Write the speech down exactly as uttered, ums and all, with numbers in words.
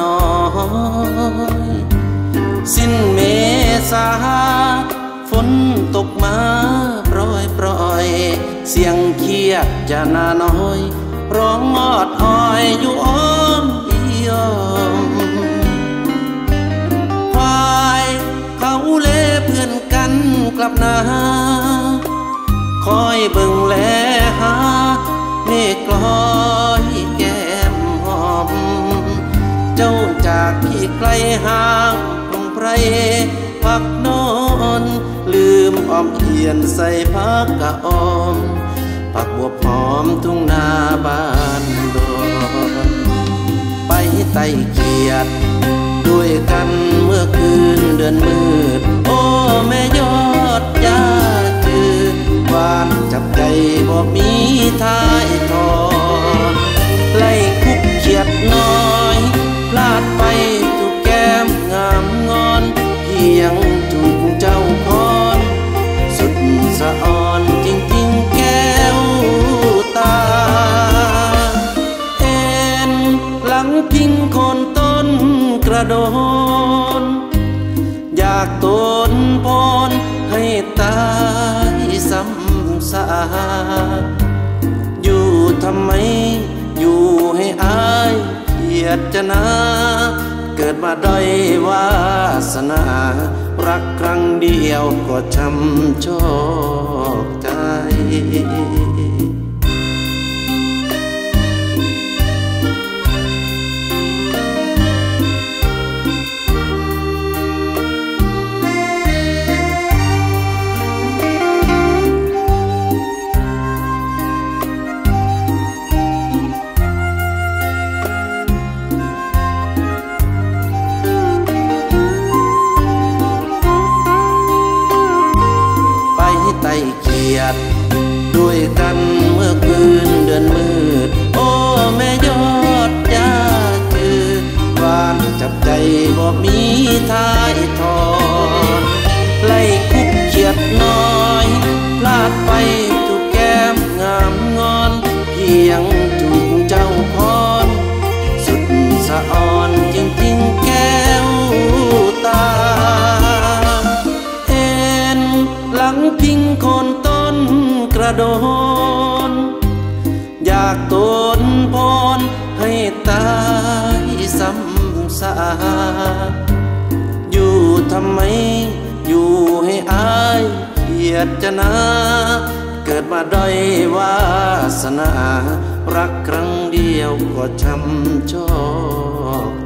น้อยสิ้นเมษาฝนตกมาปรอยปรอยเสียงเคียดจะนาน้อยร้องอดอ้อยอยู่อ้อมอียมควายเขาเล่เพื่อนกันกลับนาคอยเบิ่งแลหาเมฆลอยแก้มหอมเจ้าจากที่ไกลห่างคงไพรพักนอนลืมอ้อมเขียนใส่พักกะออมผักบัวพร้อมทุ่งนาบ้านดอนไปไต่เขียดด้วยกันเมื่อคืนเดือนมืดโอ้แม่ยอดยาจืดหวานจับใจบ่มีท้ายทอนไล่คุกเขียดน้อยพลาดไปถูกแก้มงามงอนเพียงถูกเจ้าคอนสุดสะอ่อนจริงๆแก้วตาเอ็นหลังพิงโคนต้นกระโดนอยากโตนพรให้ตายซ้ำซากอยู่ทำไมอยู่ให้อายเกียดจะนาเกิดมาด้อยวาสนารักครั้งเดียวก็ช้ำชอกใจด้วยกันเมื่อคืนเดือนมืดโอ้แม่ยอดยาจืดหวานจับใจบ่มีท้ายทอนไล่คุกเขียดน้อยพลาดไปถูกแก้มงามงอนเพียงถูกเจ้าคอนสุดสะอ่อนจริงๆแก้วตาเอ็นหลังพิงโคนต้นกระโดนอยากโตนพรให้ตายซ้ำซากอยู่ทำไมอยู่ให้อายเกียดจะนาเกิดมาด้อยวาสนารักครั้งเดียวก็ช้ำชอก